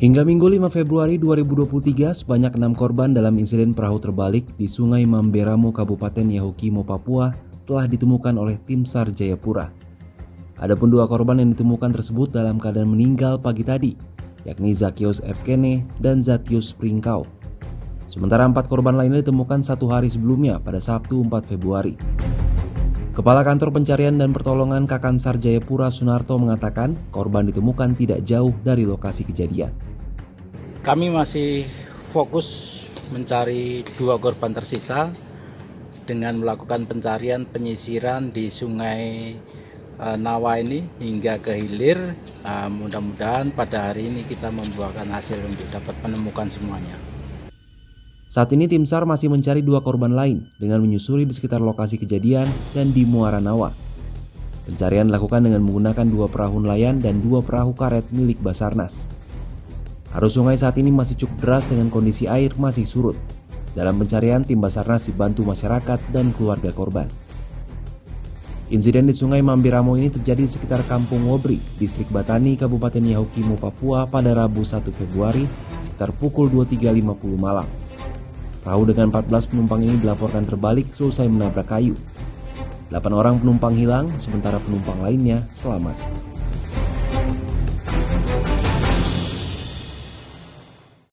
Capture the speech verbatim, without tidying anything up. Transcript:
Hingga Minggu lima Februari dua ribu dua puluh tiga, sebanyak enam korban dalam insiden perahu terbalik di Sungai Mamberamo, Kabupaten Yahukimo, Papua telah ditemukan oleh tim SAR Jayapura. Adapun dua korban yang ditemukan tersebut dalam keadaan meninggal pagi tadi, yakni Zakeus Epkene dan Zatius Pringkau. Sementara empat korban lainnya ditemukan satu hari sebelumnya pada Sabtu empat Februari. Kepala Kantor Pencarian dan Pertolongan Kakansar Jayapura Sunarto mengatakan korban ditemukan tidak jauh dari lokasi kejadian. Kami masih fokus mencari dua korban tersisa dengan melakukan pencarian penyisiran di Sungai Nawa ini hingga ke hilir. Mudah-mudahan pada hari ini kita membuahkan hasil untuk dapat menemukan semuanya. Saat ini tim SAR masih mencari dua korban lain dengan menyusuri di sekitar lokasi kejadian dan di Muara Nawa. Pencarian dilakukan dengan menggunakan dua perahu nelayan dan dua perahu karet milik Basarnas. Arus sungai saat ini masih cukup deras dengan kondisi air masih surut. Dalam pencarian, tim Basarnas dibantu masyarakat dan keluarga korban. Insiden di Sungai Mamberamo ini terjadi di sekitar Kampung Wobri, Distrik Batani, Kabupaten Yahukimo, Papua pada Rabu satu Februari sekitar pukul dua puluh tiga lima puluh malam. Perahu dengan empat belas penumpang ini dilaporkan terbalik selesai menabrak kayu. delapan orang penumpang hilang, sementara penumpang lainnya selamat.